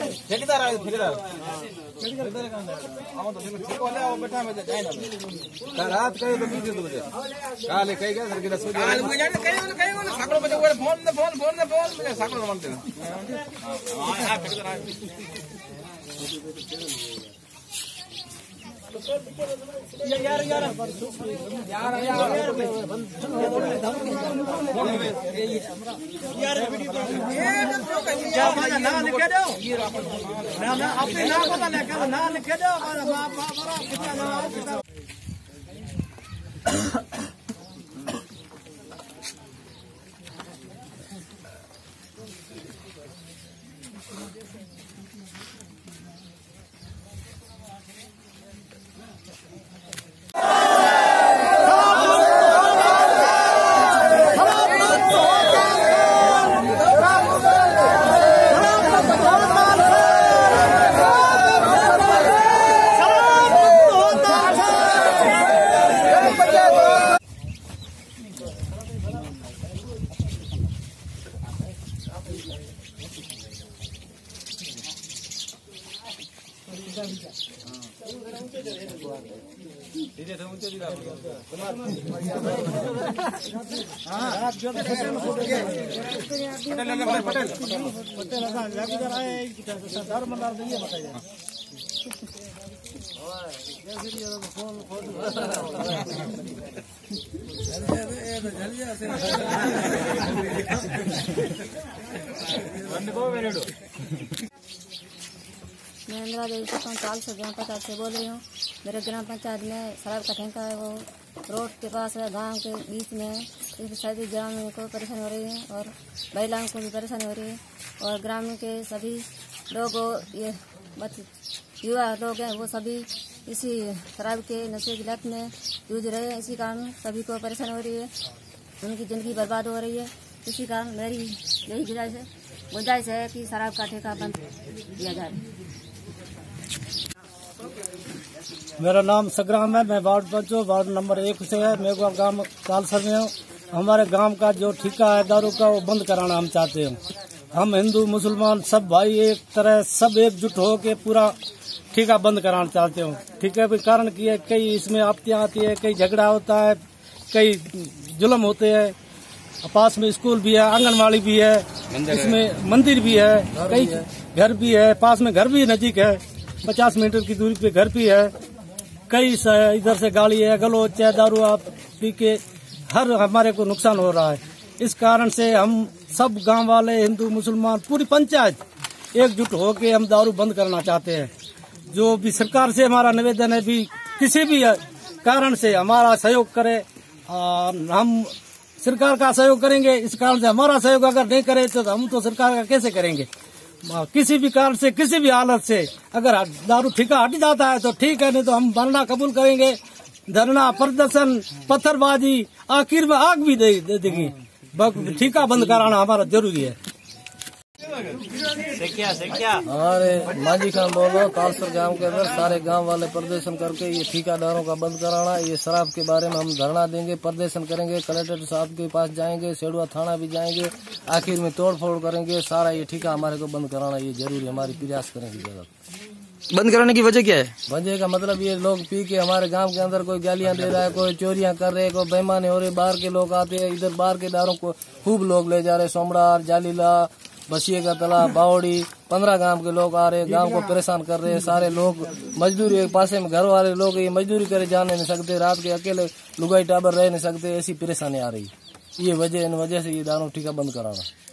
ठेकेदार है ठेकेदार ठेकेदार काम है हम तो देखो ठीक वाले आओ बैठा मैं जाए ना रात कहे तो मिल दे मुझे काले कह गया सर के दस काले मुझे जाने कहे वाले साकड़ो बजे वो फोन मुझे साकड़ो मांगते हैं हां ठेकेदार है मैं इंदिरा देवी से 5 साल से ग्राम पंचायत से बोल रही हूँ। मेरे ग्राम पंचायत में शराब का ठेका है, वो रोड के पास है, गांव के बीच में है। इस सभी ग्रामीणों को परेशानी हो रही है और महिलाओं को भी परेशानी हो रही है। और ग्रामीण के सभी लोग ये युवा लोग हैं, वो सभी इसी शराब के नशे की लत में जूझ रहे हैं। इसी कारण सभी को परेशानी हो रही है, उनकी ज़िंदगी बर्बाद हो रही है। इसी कारण मेरी यही गुंजाइश है कि शराब का ठेका बंद किया जाए। मेरा नाम सग्राम है, मैं वार्ड पंचो वार्ड नंबर 1 से है। मेरे गाँव कालसर में हूँ। हमारे गांव का जो ठेका है दारू का, वो बंद कराना हम चाहते हैं। हम हिंदू मुसलमान सब भाई एक तरह सब एकजुट हो के पूरा ठेका बंद कराना चाहते हो। ठेके के कारण की है कई इसमें आपत्तियाँ आती है, कई झगड़ा होता है, कई जुल्म होते हैं। पास में स्कूल भी है, आंगनबाड़ी भी है, इसमें मंदिर भी है, कई घर भी है, पास में घर भी नजदीक है, 50 मीटर की दूरी पे घर भी है। कई इधर से गाड़ी है, गलोच है, दारू आप पी के हर हमारे को नुकसान हो रहा है। इस कारण से हम सब गांव वाले हिंदू मुसलमान पूरी पंचायत एकजुट होके हम दारू बंद करना चाहते हैं। जो भी सरकार से हमारा निवेदन है भी किसी भी कारण से हमारा सहयोग करे, हम सरकार का सहयोग करेंगे। इस कारण से हमारा सहयोग अगर नहीं करे तो हम तो सरकार का कैसे करेंगे। किसी भी कारण से किसी भी हालत से अगर दारू ठेका हट जाता है तो ठीक है, नहीं तो हम धरना कबूल करेंगे। धरना प्रदर्शन पत्थरबाजी आखिर में आग भी देगी। ठेका बंद कराना हमारा जरूरी है। हमारे माजी खान बोलो कालसर गांव के अंदर सारे गांव वाले प्रदर्शन करके ये ठेकेदारों का बंद कराना, ये शराब के बारे में हम धरना देंगे, प्रदर्शन करेंगे, कलेक्टर साहब के पास जाएंगे, सेडुआ थाना भी जाएंगे, आखिर में तोड़फोड़ करेंगे। सारा ये ठेका हमारे को बंद कराना ये जरूरी, हमारी प्रयास करेंगे जरूर। बंद कराने की वजह क्या है? वजह का मतलब ये लोग पी के हमारे गांव के अंदर कोई गालियां दे रहा है, कोई चोरियां कर रहे हैं, कोई बेईमानी हो रही। बाहर के लोग आते हैं, इधर बाहर के दारों को खूब लोग ले जा रहे, सोमरार, जालीला, बसिए का तला, बावड़ी, 15 गांव के लोग आ रहे, गांव को परेशान कर रहे हैं। सारे लोग मजदूरी एक पासे में घर वाले लोग ये मजदूरी करे जा नहीं सकते, रात के अकेले लुगाई टाबर रह नहीं सकते, ऐसी परेशानी आ रही। ये वजह इन वजह से ये दारू ठेका बंद कराना।